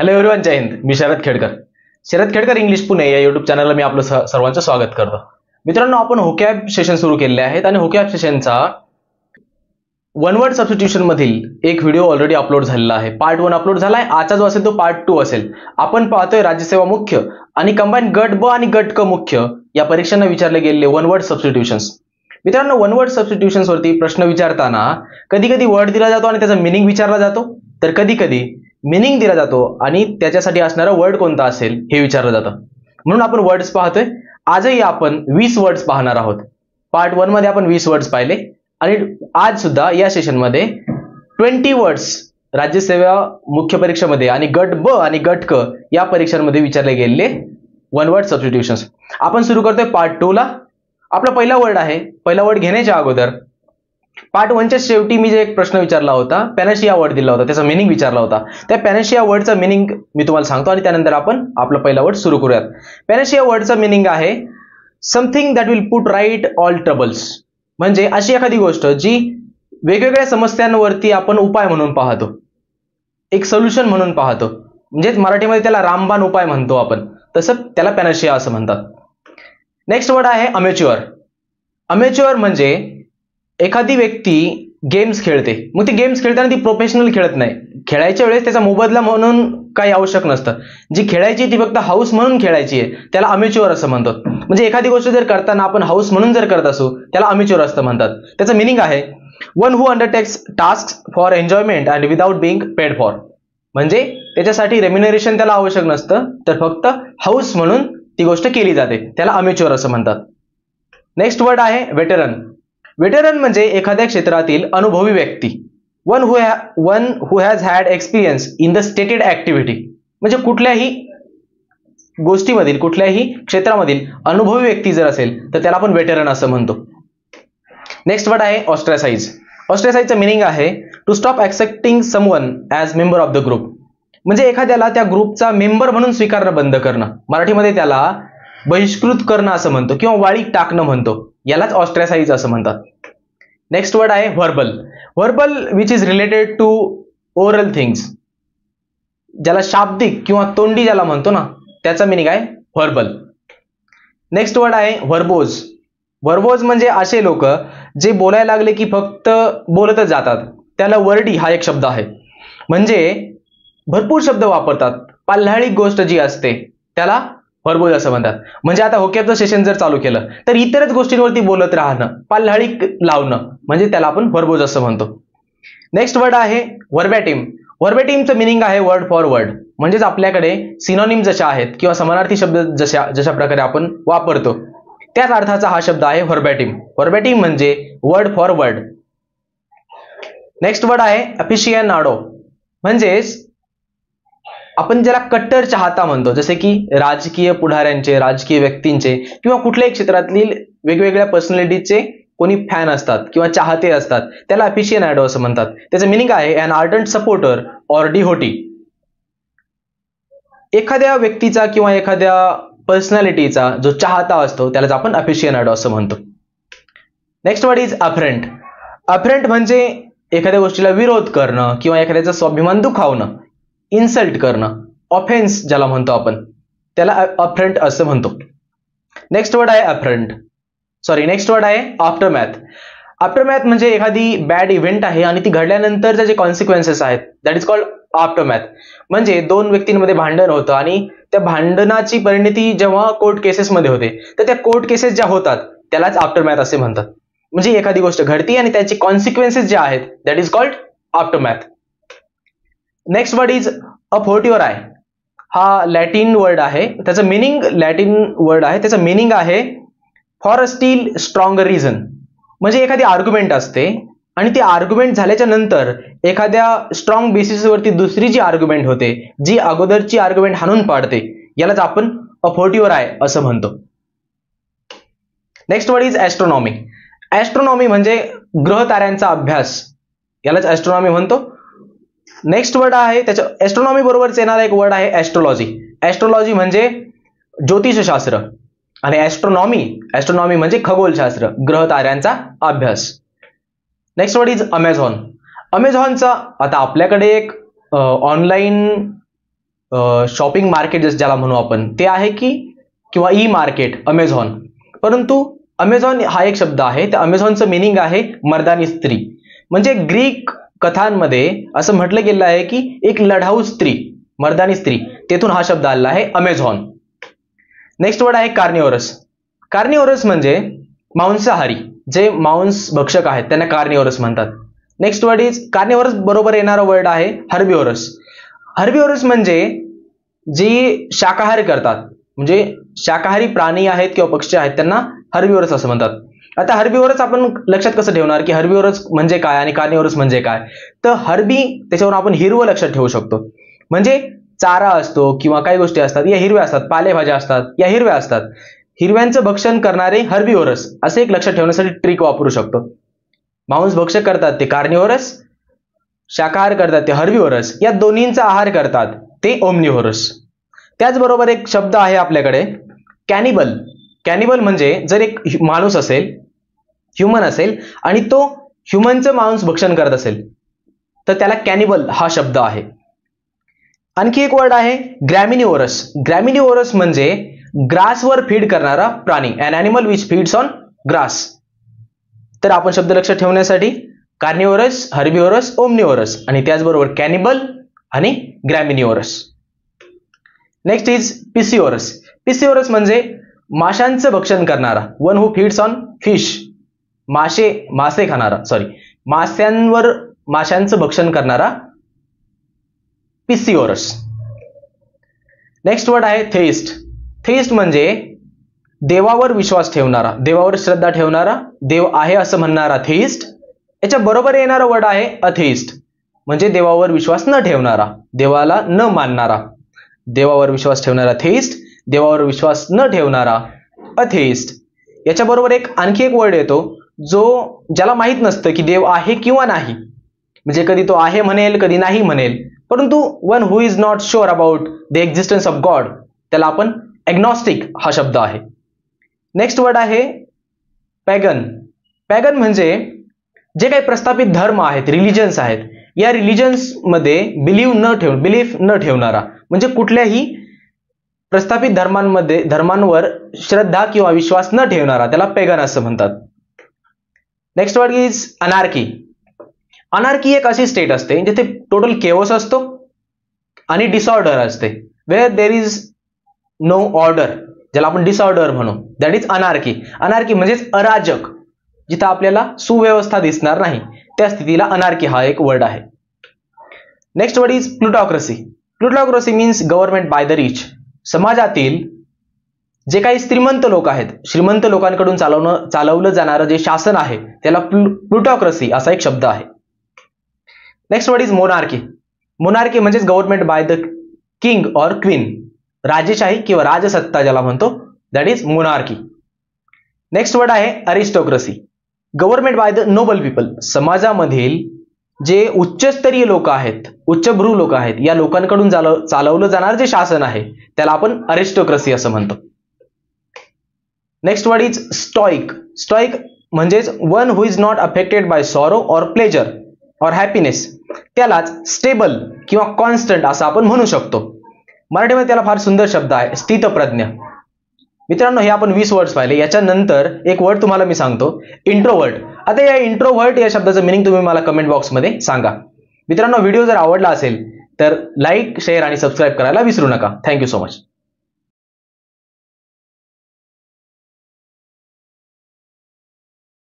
Hello everyone, जय हिंद. मी Sharad Khedkar. Sharad Khedkar English Pune या यूट्यूब चॅनलला मी आपलं सर्वांचं स्वागत करतो. मित्रांनो, आपण होकॅब सेशन सुरू केले आहेत आणि होकॅब सेशनचा वन वर्ड सबस्टिट्यूशन मधील एक व्हिडिओ ऑलरेडी अपलोड झालेला आहे. पार्ट 1 अपलोड झाला आहे. आजचा जो असेल तो पार्ट 2 असेल. आपण पाहतोय राज्यसेवा मुख्य आणि कंबाईन गट ब आणि गट क मुख्य या परीक्षांना विचारले गेलेले वन वर्ड सबस्टिट्यूशन्स. मित्रांनो, वन वर्ड सबस्टिट्यूशन्स वरती प्रश्न विचारताना कधी कधी वर्ड दिला जातो आणि त्याचा मीनिंग विचारला जातो, तर कधी कधी मीनिंग दिला जातो आणि त्याच्यासाठी असणारा वर्ड कोणता असेल हे विचारलं जातं. म्हणून आपण वर्ड्स पाहतोय. आजही आपण 20 वर्ड्स पाहणार आहोत. पार्ट 1 मध्ये आपण 20 वर्ड्स पाहिले आणि आज सुद्धा या सेशन मध्ये 20 वर्ड्स राज्यसेवा मुख्य परीक्षेमध्ये आणि गट ब आणि गट क या परीक्षांमध्ये विचारले गेलेले वन वर्ड सबस्टिट्यूशन्स. आपण सुरू करतोय पार्ट 2 ला. आपला पहिला वर्ड आहे. पहिला वर्ड घेण्याच्या अगोदर पार्ट 1 च्या शेवटी मी जे एक प्रश्न विचारला होता, पॅनेशिया वर्ड दिला होता, त्याचा मीनिंग विचारला होता. त्या पॅनेशिया वर्डचा मीनिंग मी तुम्हाला सांगतो आणि त्यानंतर आपण आपला पहिला वर्ड सुरू करूयात. पॅनेशिया वर्डचा मीनिंग आहे something that will put right all troubles. म्हणजे अशी एखादी गोष्ट जी वेगवेगळ्या समस्यांवरती आपण उपाय म्हणून पाहतो, एक सोल्युशन म्हणून पाहतो. म्हणजेच मराठीमध्ये त्याला रामबाण उपाय म्हणतो आपण, तसं त्याला पॅनेशिया असं म्हणतात. नेक्स्ट वर्ड आहे अमेच्युअर. अमेच्युअर म्हणजे एखादी व्यक्ती गेम्स खेळते. मग ती गेम्स खेळताना ती प्रोफेशनल खेळत नाही. खेळायच्या वेळेस त्याचा मोबदला म्हणून काही आवश्यक नसतं. जी खेळायची ती फक्त हाऊस म्हणून खेळायची आहे, त्याला अमेच्युअर असं म्हणतात. म्हणजे एखादी गोष्ट जर करताना आपण हाऊस म्हणून जर करत असू त्याला अमेच्युअर असं म्हणतात. त्याचं मिनिंग आहे one who undertakes task for enjoyment and without being paid for. म्हणजे त्याच्यासाठी रेम्युनरेशन त्याला आवश्यक नसतं, तर फक्त हाऊस म्हणून ती गोष्ट केली जाते, त्याला अमेच्युअर असं म्हणतात. नेक्स्ट वर्ड आहे वेटरन. वेटरन म्हणजे एखाद्या क्षेत्रातील अनुभवी व्यक्ती, one who has had experience in the stated activity. म्हणजे कुठल्याही गोष्टीमधील, कुठल्याही क्षेत्रामधील अनुभवी व्यक्ती जर असेल तर त्याला आपण वेटरन असं म्हणतो. नेक्स्ट वर्ड आहे ऑस्ट्रासाइज. ऑस्ट्रासाइजचं मिनिंग आहे to stop accepting someone as member of the group. म्हणजे एखाद्याला त्या ग्रुपचा मेंबर म्हणून स्वीकारणं बंद करणं. मराठीमध्ये त्याला बहिष्कृत करणं असं म्हणतो किंवा वाळीत टाकणं म्हणतो. यालाच ऑस्ट्रॅसाइज असं म्हणतात. नेक्स्ट वर्ड आहे verbal. Verbal which is related to oral things, ज्याला शाब्दिक किंवा तोंडी ज्याला म्हणतो ना, त्याचा मिनिंग आहे व्हर्बल. नेक्स्ट वर्ड आहे व्हर्बोज. व्हर्बोज म्हणजे असे लोक जे बोलायला लागले की फक्त बोलतच जातात, त्याला वर्डी हा एक शब्द आहे. म्हणजे भरपूर शब्द वापरतात, पाल्हाळी गोष्ट जी असते त्याला व्हर्बोज असं म्हणतात. म्हणजे आता होकॅबचं सेशन जर चालू केलं तर इतरच गोष्टींवरती बोलत राहणं, पाल्हाळी लावणं, म्हणजे त्याला आपण व्हर्बोज असं म्हणतो. नेक्स्ट वर्ड आहे वर्बॅटिम. वर्बॅटिमचं मिनिंग आहे वर्ड फॉर वर्ड. म्हणजेच आपल्याकडे सिनोनिम जशा आहेत किंवा समानार्थी शब्द जशा प्रकारे आपण वापरतो त्याच अर्थाचा हा शब्द आहे वर्बॅटिम. वर्बॅटिम म्हणजे word for word. Next word आहे अफिशियनाडो. म्हणजेच आपण ज्याला कट्टर चाहता म्हणतो, जसे की राजकीय पुढाऱ्यांचे, राजकीय व्यक्तींचे किंवा कुठल्याही क्षेत्रातील वेगवेगळ्या पर्सनॅलिटीचे कोणी फॅन असतात किंवा चाहते असतात, त्याला अफिशियनाडो असं म्हणतात. त्याचं मिनिंग आहे अन आर्डंट सपोर्टर ऑर डिहोटी. एखाद्या व्यक्तीचा किंवा एखाद्या पर्सनॅलिटीचा जो चाहता असतो त्यालाच आपण अफिशियनाडो असं म्हणतो. Next word is affront. Affront म्हणजे एखाद्या गोष्टीला विरोध करणं किंवा एखाद्याचा स्वाभिमान दुखावणं, इन्सल्ट करणं, ऑफेन्स ज्याला म्हणतो आपण, त्याला अफ्रंट असं म्हणतो. नेक्स्ट वर्ड आहे आफ्टरमॅथ. आफ्टरमॅथ म्हणजे एखादी बॅड इव्हेंट आहे आणि ती घडल्यानंतर त्याचे कॉन्सिक्वेन्सेस आहेत, दॅट इज कॉल्ड आफ्टरमॅथ. म्हणजे दोन व्यक्तींमध्ये भांडण होतं आणि त्या भांडणाची परिणिती जेव्हा कोर्ट केसेसमध्ये होते तर त्या कोर्ट केसेस ज्या होतात त्यालाच आफ्टरमॅथ असे म्हणतात. म्हणजे एखादी गोष्ट घडती आणि त्याचे कॉन्सिक्वेन्सेस जे आहेत that is called aftermath. Next word is a posteriori. हा लॅटिन वर्ड आहे. त्याचं मिनिंग आहे for a still stronger reason. म्हणजे एखादी आर्ग्युमेंट असते आणि ती आर्ग्युमेंट झाल्याच्या नंतर एखाद्या स्ट्रॉंग बेसिसवरती दुसरी जी आर्ग्युमेंट होते जी अगोदरची आर्ग्युमेंट हाणून पाडते, यालाच आपण अ पोस्टेरिओरी असं म्हणतो. Next word is astronomy. Astronomy म्हणजे ग्रहताऱ्यांचा अभ्यास, यालाच ॲस्ट्रॉनॉमी म्हणतो. नेक्स्ट वर्ड आहे त्याच्या ॲस्ट्रॉनॉमी बरोबरच येणारा एक वर्ड आहे ॲस्ट्रोलॉजी. ॲस्ट्रोलॉजी म्हणजे ज्योतिषशास्त्र आणि ॲस्ट्रॉनॉमी म्हणजे खगोलशास्त्र, ग्रहताऱ्यांचा अभ्यास. Next word is Amazon. अमेझॉनचा आता आपल्याकडे एक ऑनलाईन शॉपिंग मार्केट जसं ज्याला म्हणू आपण ते आहे की किंवा ई मार्केट अमेझॉन. परंतु अमेझॉन हा एक शब्द आहे, त्या अमेझॉनचं मीनिंग आहे मर्दानी स्त्री. म्हणजे ग्रीक कथांमध्ये असं म्हटलं गेलं आहे की एक लढाऊ स्त्री मर्दानी स्त्री, तेथून हा शब्द आला आहे अमेझॉन. नेक्स्ट वर्ड आहे कार्निवोरस. कार्निवोरस म्हणजे मांसाहारी, जे मांस भक्षक आहेत त्यांना कार्निवोरस म्हणतात. नेक्स्ट वर्ड इज कार्निवोरस बरोबर येणारा वर्ड आहे हर्बिवोरस. हर्बिवोरस म्हणजे जी शाकाहार करतात, म्हणजे शाकाहारी प्राणी आहेत किंवा पक्षी आहेत त्यांना हर्बिवोरस असं म्हणतात. आता हर्बिवोरस आपण लक्षात कसं ठेवणार की हर्बिवोरस म्हणजे काय आणि कार्निवोरस म्हणजे काय, तर हर्बी त्याच्यावर आपण हिरवं लक्षात ठेवू शकतो. म्हणजे चारा असतो किंवा काही गोष्टी असतात या हिरव्या असतात, पालेभाज्या असतात या हिरव्या असतात, हिरव्यांचं भक्षण करणारे हर्बिवोरस असे एक लक्षात ठेवण्यासाठी ट्रिक वापरू शकतो. मांस भक्षक करतात ते कार्निवोरस, शाकाहार करतात ते हर्बिवोरस, या दोन्हींचा आहार करतात ते ओमनिव्होरस. त्याचबरोबर एक शब्द आहे आपल्याकडे कॅनिबल. कॅनिबल म्हणजे जर एक माणूस असेल ह्युमन असेल आणि तो ह्युमनचं मांस भक्षण करत असेल तर त्याला कॅनिबल हा शब्द आहे. आणखी एक वर्ड आहे ग्रॅमिनिव्होरस. ग्रॅमिनिव्होरस म्हणजे ग्रासवर फीड करणारा प्राणी, an animal which feeds on grass. तर आपण शब्द लक्षात ठेवण्यासाठी कार्निव्होरस, हर्बिव्होरस, ओमनिव्होरस आणि त्याचबरोबर कॅनिबल आणि ग्रॅमिनिव्होरस. Next is पिसिओरस. पिसिओरस म्हणजे माशांचं भक्षण करणारा, one who feeds on fish, मासे खाणारा, सॉरी माशांचं भक्षण करणारा पिसिओरस. नेक्स्ट वर्ड आहे थेइस्ट. थेइस्ट म्हणजे देवावर विश्वास ठेवणारा, देवावर श्रद्धा ठेवणारा, देव आहे असं म्हणणारा थेइस्ट. याच्या बरोबर येणारा वर्ड आहे अथेइस्ट, म्हणजे देवावर विश्वास न ठेवणारा, देवाला न मानणारा. देवावर विश्वास ठेवणारा थेइस्ट, देवावर विश्वास न ठेवणारा अथेइस्ट. याच्याबरोबर एक आणखी एक वर्ड येतो जो ज्याला माहीत नसतं की देव आहे किंवा नाही, म्हणजे कधी तो आहे म्हणेल कधी नाही म्हणेल. परंतु one who is not sure about the existence of God, त्याला आपण ॲग्नॉस्टिक हा शब्द आहे. नेक्स्ट वर्ड आहे पॅगन. पॅगन म्हणजे जे काही प्रस्थापित धर्म आहेत, रिलिजन्स आहेत, या रिलिजन्समध्ये बिलीफ न ठेवणारा, म्हणजे कुठल्याही प्रस्थापित धर्मांवर श्रद्धा किंवा विश्वास न ठेवणारा त्याला पेगन असं म्हणतात. Next word is anarchy. Anarchy एक अशी स्टेट असते जिथे टोटल केओस असतो आणि डिसऑर्डर असते, where there is no order, ज्याला आपण डिसऑर्डर म्हणू, दॅट इज अनार्की. अनार्की म्हणजेच अराजक, जिथे आपल्याला सुव्यवस्था दिसणार नाही त्या स्थितीला अनार्की हा एक वर्ड आहे. Next word is plutocracy. Plutocracy means government by the rich. समाजातील जे काही श्रीमंत लोक आहेत, श्रीमंत लोकांकडून चालवलं जाणारं जे शासन आहे त्याला प्लुटॉक्रसी असा एक शब्द आहे. Next word is monarchy. Monarchy म्हणजेच government by the king or queen, राजेशाही किंवा राजसत्ता ज्याला म्हणतो that is monarchy. Next word आहे aristocracy. Government by the noble people. समाजामधील जे उच्चस्तरीय लोक आहेत, उच्चभ्रू लोक आहेत, या लोकांकडून चालवलं जाणार जे शासन आहे त्याला आपण अरिस्टोक्रसी असं म्हणतो. Next word is stoic. Stoic म्हणजेच one who is not affected by sorrow or pleasure और हॅपीनेस, त्यालाच स्टेबल किंवा कॉन्स्टंट असं आपण म्हणू शकतो. मराठीमध्ये त्याला फार सुंदर शब्द आहे स्थितप्रज्ञ. मित्रांनो हे आपण 20 वर्ड्स पाहिले, याच्यानंतर एक वर्ड तुम्हाला मी सांगतो इंट्रोवर्ट. आता या इंट्रोवर्ट या शब्दाचं मिनिंग तुम्ही मला कमेंट बॉक्समध्ये सांगा. मित्रांनो व्हिडिओ जर आवडला असेल तर लाईक, शेअर आणि सबस्क्राईब करायला विसरू नका. Thank you so much.